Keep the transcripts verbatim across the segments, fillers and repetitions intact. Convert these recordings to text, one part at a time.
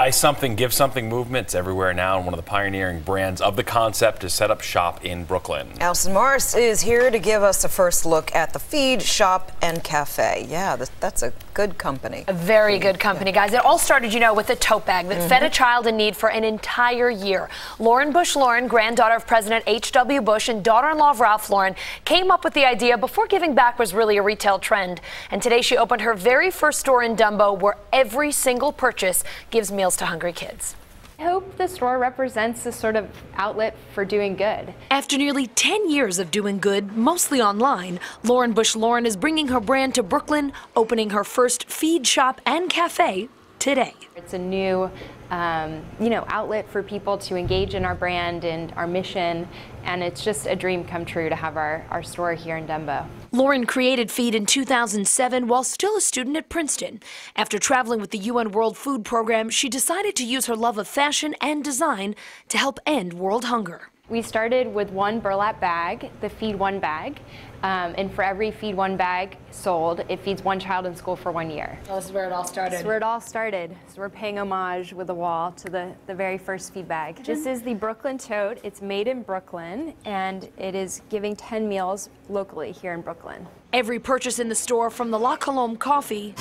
Buy Something, Give Something movement's everywhere now, and one of the pioneering brands of the concept is set up shop in Brooklyn. Allison Morris is here to give us a first look at the Feed Shop and Cafe. Yeah, that's a good company. A very Feed. good company, yeah. guys. It all started, you know, with a tote bag that mm-hmm. fed a child in need for an entire year. Lauren Bush Lauren, granddaughter of President H W Bush and daughter-in-law of Ralph Lauren, came up with the idea before giving back was really a retail trend. And today she opened her very first store in Dumbo, where every single purchase gives meals to hungry kids. I hope the store represents this sort of outlet for doing good. After nearly ten years of doing good, mostly online, Lauren Bush Lauren is bringing her brand to Brooklyn, opening her first feed shop and cafe today. It's a new um, you know, outlet for people to engage in our brand and our mission, and it's just a dream come true to have our, our store here in Dumbo. Lauren created Feed in two thousand seven while still a student at Princeton. After traveling with the U N World Food Program, she decided to use her love of fashion and design to help end world hunger. We started with one burlap bag, the Feed One bag, um, and for every Feed One bag sold, it feeds one child in school for one year. Well, this is where it all started. This is where it all started. So we're paying homage with a wall to the, the very first feed bag. Mm-hmm. This is the Brooklyn Tote. It's made in Brooklyn, and it is giving ten meals locally here in Brooklyn. Every purchase in the store, from the La Colombe coffee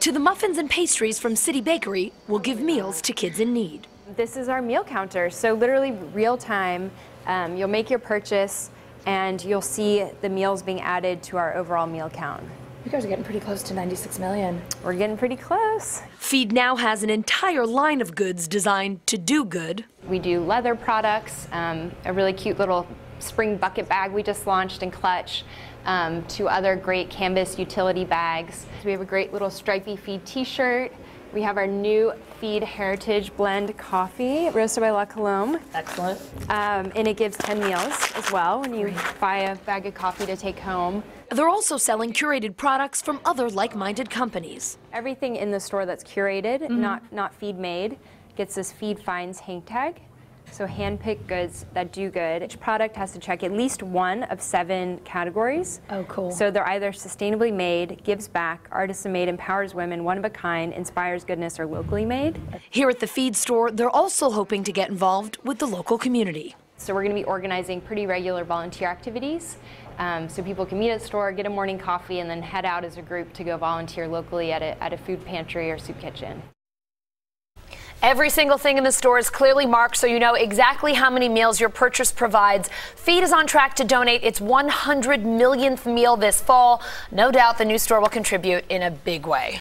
to the muffins and pastries from City Bakery, will give meals to kids in need. This is our meal counter, so literally real time, um, you'll make your purchase and you'll see the meals being added to our overall meal count. You guys are getting pretty close to ninety-six million. We're getting pretty close. Feed now has an entire line of goods designed to do good. We do leather products, um, a really cute little spring bucket bag we just launched in Clutch, um, to other great canvas utility bags. We have a great little stripy feed t-shirt. We have our new Feed Heritage Blend Coffee, roasted by La Colombe. Excellent. Um, and it gives ten meals as well when you buy a bag of coffee to take home. They're also selling curated products from other like-minded companies. Everything in the store that's curated, mm-hmm. not, not feed-made, gets this FEED Finds hang tag. So hand-picked goods that do good. Each product has to check at least one of seven categories. Oh, cool. So they're either sustainably made, gives back, artisan-made, empowers women, one-of-a-kind, inspires goodness, or locally made. Here at the feed store, they're also hoping to get involved with the local community. So we're going to be organizing pretty regular volunteer activities, um, so people can meet at the store, get a morning coffee, and then head out as a group to go volunteer locally at a, at a food pantry or soup kitchen. Every single thing in the store is clearly marked, so you know exactly how many meals your purchase provides. Feed is on track to donate its one hundred millionth meal this fall. No doubt the new store will contribute in a big way.